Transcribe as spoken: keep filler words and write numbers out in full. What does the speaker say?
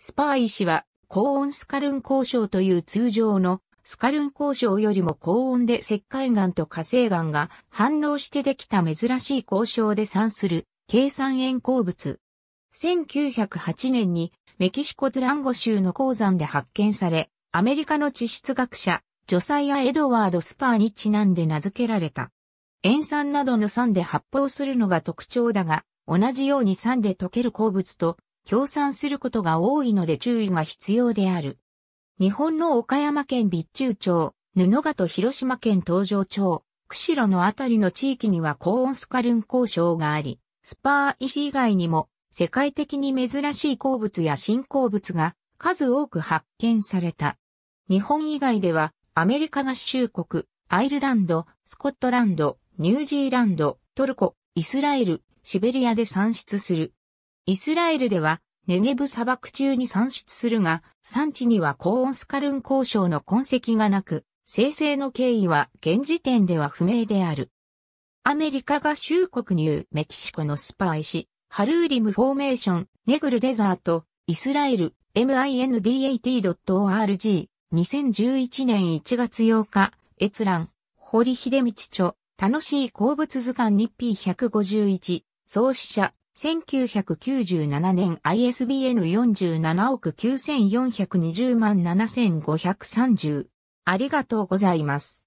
スパーイ氏は高温スカルン鉱床という通常のスカルン鉱床よりも高温で石灰岩と火成岩が反応してできた珍しい鉱床で産する計算塩鉱物。せんきゅうひゃくはちねんにメキシコドゥランゴ州の鉱山で発見され、アメリカの地質学者、ジョサイア・エドワード・スパーにちなんで名付けられた。塩酸などの酸で発泡するのが特徴だが、同じように酸で溶ける鉱物と共産することが多いので注意が必要である。日本の岡山県備中町、布賀と広島県東条町、釧路のあたりの地域には高温スカルン鉱床があり、スパー石以外にも世界的に珍しい鉱物や新鉱物が数多く発見された。日本以外ではアメリカ合衆国、アイルランド、スコットランド、ニュージーランド、トルコ、イスラエル、シベリアで産出する。イスラエルではネゲブ砂漠中に産出するが、産地には高温スカルン鉱床の痕跡がなく、生成の経緯は現時点では不明である。アメリカ合衆国ニューメキシコのスパー石、ハルーリムフォーメーション、ネグルデザート、イスラエル、mindat.org、にせんじゅういちねんいちがつようか、閲覧、堀秀道著、楽しい鉱物図鑑日 ピーひゃくごじゅういち、創始者、せんきゅうひゃくきゅうじゅうななねん アイエスビーエヌよんじゅうななおくきゅうせんよんひゃくにじゅうまんななせんごひゃくさんじゅう。ありがとうございます。